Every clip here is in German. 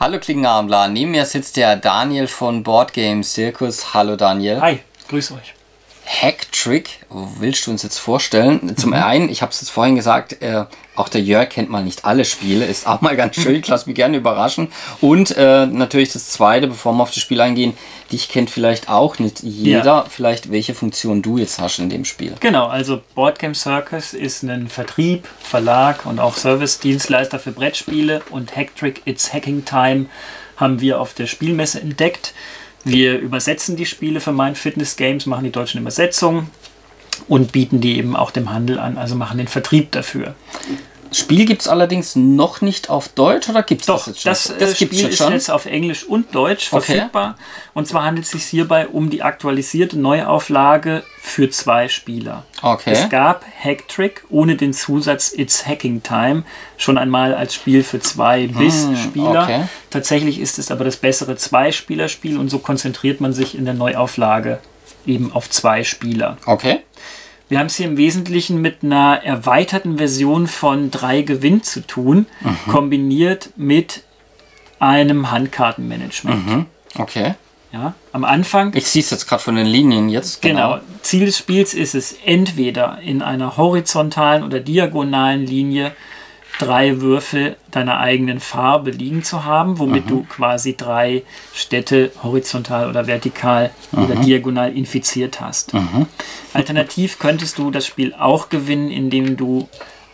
Hallo Klickenabendler, neben mir sitzt der Daniel von Board Game Circus. Hallo Daniel. Hi, grüß euch. Hack Trick, willst du uns jetzt vorstellen? Zum einen, ich habe es jetzt vorhin gesagt, auch der Jörg kennt mal nicht alle Spiele, ist auch mal ganz schön, ich lasse mich gerne überraschen. Und natürlich das Zweite, bevor wir auf das Spiel eingehen, dich kennt vielleicht auch nicht jeder, vielleicht welche Funktion du jetzt hast in dem Spiel. Genau, also Board Game Circus ist ein Vertrieb, Verlag und auch Service-Dienstleister für Brettspiele und Hack Trick, It's Hacking Time haben wir auf der Spielmesse entdeckt. Wir übersetzen die Spiele für Mind Fitness Games, machen die deutschen Übersetzungen und bieten die eben auch dem Handel an, also machen den Vertrieb dafür. Spiel gibt es allerdings noch nicht auf Deutsch, oder gibt es das jetzt schon? Doch, das Spiel ist jetzt auf Englisch und Deutsch verfügbar. Und zwar handelt es sich hierbei um die aktualisierte Neuauflage für 2 Spieler. Okay. Es gab Hack Trick ohne den Zusatz It's Hacking Time schon einmal als Spiel für 2 bis Spieler. Okay. Tatsächlich ist es aber das bessere 2-Spieler-Spiel und so konzentriert man sich in der Neuauflage eben auf 2 Spieler. Okay. Wir haben es hier im Wesentlichen mit einer erweiterten Version von 3 Gewinn zu tun, kombiniert mit einem Handkartenmanagement. Okay. Ja, am Anfang... Ich sehe es jetzt gerade von den Linien jetzt. Genau. Ziel des Spiels ist es, entweder in einer horizontalen oder diagonalen Linie 3 Würfel deiner eigenen Farbe liegen zu haben, womit du quasi 3 Städte horizontal oder vertikal oder diagonal infiziert hast. Alternativ könntest du das Spiel auch gewinnen, indem du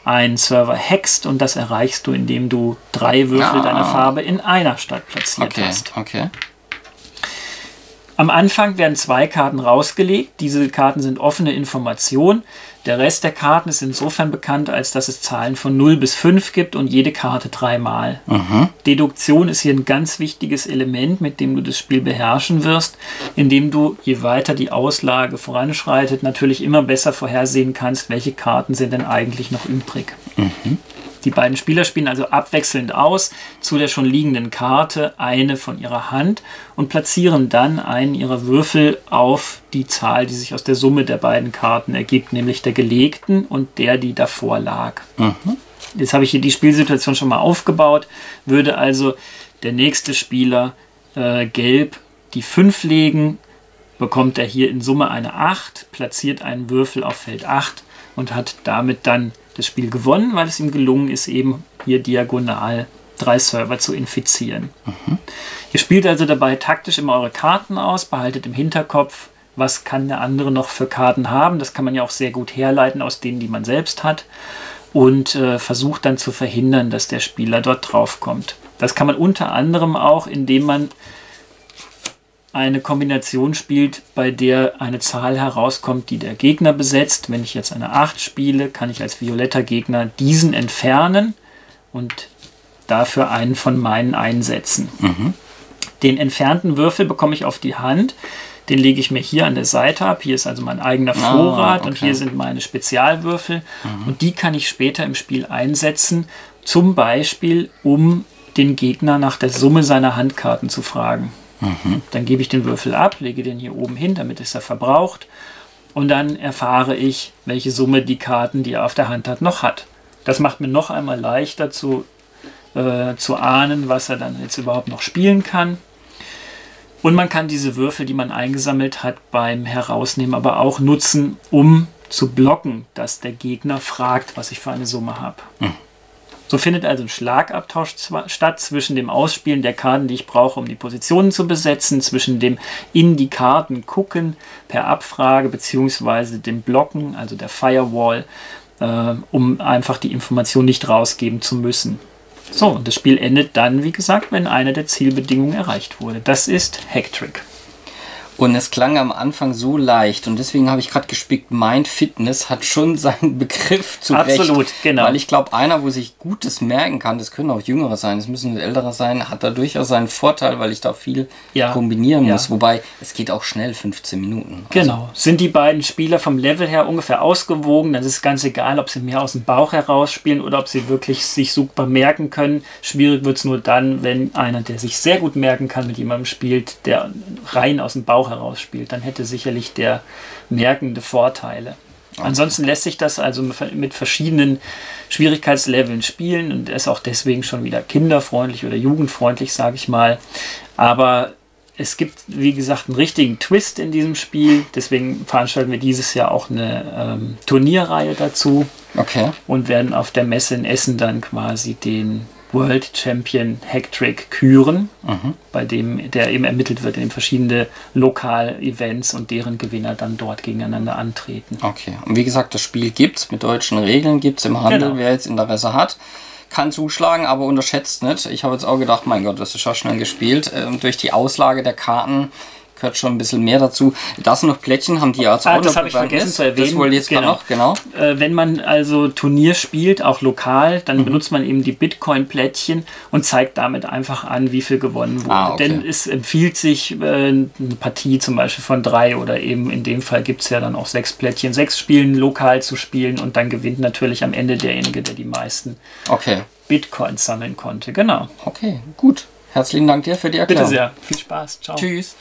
einen Server hackst, und das erreichst du, indem du 3 Würfel deiner Farbe in einer Stadt platziert hast. Okay. Am Anfang werden 2 Karten rausgelegt. Diese Karten sind offene Informationen. Der Rest der Karten ist insofern bekannt, als dass es Zahlen von 0 bis 5 gibt und jede Karte 3-mal. Deduktion ist hier ein ganz wichtiges Element, mit dem du das Spiel beherrschen wirst, indem du, je weiter die Auslage voranschreitet, natürlich immer besser vorhersehen kannst, welche Karten sind denn eigentlich noch übrig. Die beiden Spieler spielen also abwechselnd aus zu der schon liegenden Karte eine von ihrer Hand und platzieren dann einen ihrer Würfel auf die Zahl, die sich aus der Summe der beiden Karten ergibt, nämlich der gelegten und der, die davor lag. Jetzt habe ich hier die Spielsituation schon mal aufgebaut, würde also der nächste Spieler gelb die 5 legen, bekommt er hier in Summe eine 8, platziert einen Würfel auf Feld 8 und hat damit dann das Spiel gewonnen, weil es ihm gelungen ist, eben hier diagonal 3 Server zu infizieren. Ihr spielt also dabei taktisch immer eure Karten aus, behaltet im Hinterkopf, was kann der andere noch für Karten haben. Das kann man ja auch sehr gut herleiten aus denen, die man selbst hat, und versucht dann zu verhindern, dass der Spieler dort drauf kommt. Das kann man unter anderem auch, indem man eine Kombination spielt, bei der eine Zahl herauskommt, die der Gegner besetzt. Wenn ich jetzt eine 8 spiele, kann ich als violetter Gegner diesen entfernen und dafür einen von meinen einsetzen. Den entfernten Würfel bekomme ich auf die Hand, den lege ich mir hier an der Seite ab. Hier ist also mein eigener Vorrat und hier sind meine Spezialwürfel und die kann ich später im Spiel einsetzen, zum Beispiel um den Gegner nach der Summe seiner Handkarten zu fragen. Dann gebe ich den Würfel ab, lege den hier oben hin, damit ist er verbraucht. Und dann erfahre ich, welche Summe die Karten, die er auf der Hand hat, noch hat. Das macht mir noch einmal leichter zu ahnen, was er dann jetzt überhaupt noch spielen kann. Und man kann diese Würfel, die man eingesammelt hat, beim Herausnehmen aber auch nutzen, um zu blocken, dass der Gegner fragt, was ich für eine Summe habe. So findet also ein Schlagabtausch statt zwischen dem Ausspielen der Karten, die ich brauche, um die Positionen zu besetzen, zwischen dem in die Karten gucken per Abfrage bzw. dem Blocken, also der Firewall, um einfach die Information nicht rausgeben zu müssen. So, und das Spiel endet dann, wie gesagt, wenn eine der Zielbedingungen erreicht wurde. Das ist Hack Trick. Und es klang am Anfang so leicht. Und deswegen habe ich gerade gespickt, Mind Fitness hat schon seinen Begriff zu Recht. Absolut, genau. Weil ich glaube, einer, wo sich Gutes merken kann, das können auch Jüngere sein, es müssen Ältere sein, hat da durchaus seinen Vorteil, weil ich da viel kombinieren muss. Wobei, es geht auch schnell, 15 Minuten. Also genau. Sind die beiden Spieler vom Level her ungefähr ausgewogen, dann ist es ganz egal, ob sie mehr aus dem Bauch heraus spielen oder ob sie wirklich sich super merken können. Schwierig wird es nur dann, wenn einer, der sich sehr gut merken kann, mit jemandem spielt, der rein aus dem Bauch herausspielt, dann hätte sicherlich der merkende Vorteile. Ansonsten lässt sich das also mit verschiedenen Schwierigkeitsleveln spielen und ist auch deswegen schon wieder kinderfreundlich oder jugendfreundlich, sage ich mal. Aber es gibt, wie gesagt, einen richtigen Twist in diesem Spiel. Deswegen veranstalten wir dieses Jahr auch eine Turnierreihe dazu und werden auf der Messe in Essen dann quasi den World Champion Hack Trick küren, bei dem der eben ermittelt wird, in dem verschiedene Lokal-Events und deren Gewinner dann dort gegeneinander antreten. Okay, und wie gesagt, das Spiel gibt es mit deutschen Regeln, gibt es im Handel, wer jetzt Interesse hat, kann zuschlagen, aber unterschätzt nicht. Ich habe jetzt auch gedacht, mein Gott, das ist ja schnell gespielt. Durch die Auslage der Karten gehört schon ein bisschen mehr dazu. Das noch Plättchen haben die als das habe ich vergessen zu erwähnen. Das wohl jetzt genau. Wenn man also Turnier spielt, auch lokal, dann benutzt man eben die Bitcoin-Plättchen und zeigt damit einfach an, wie viel gewonnen wurde. Denn es empfiehlt sich eine Partie zum Beispiel von 3 oder eben in dem Fall gibt es ja dann auch 6 Plättchen, 6 Spielen lokal zu spielen und dann gewinnt natürlich am Ende derjenige, der die meisten Bitcoins sammeln konnte. Genau. Okay, gut. Herzlichen Dank dir für die Erklärung. Bitte sehr. Viel Spaß. Ciao. Tschüss.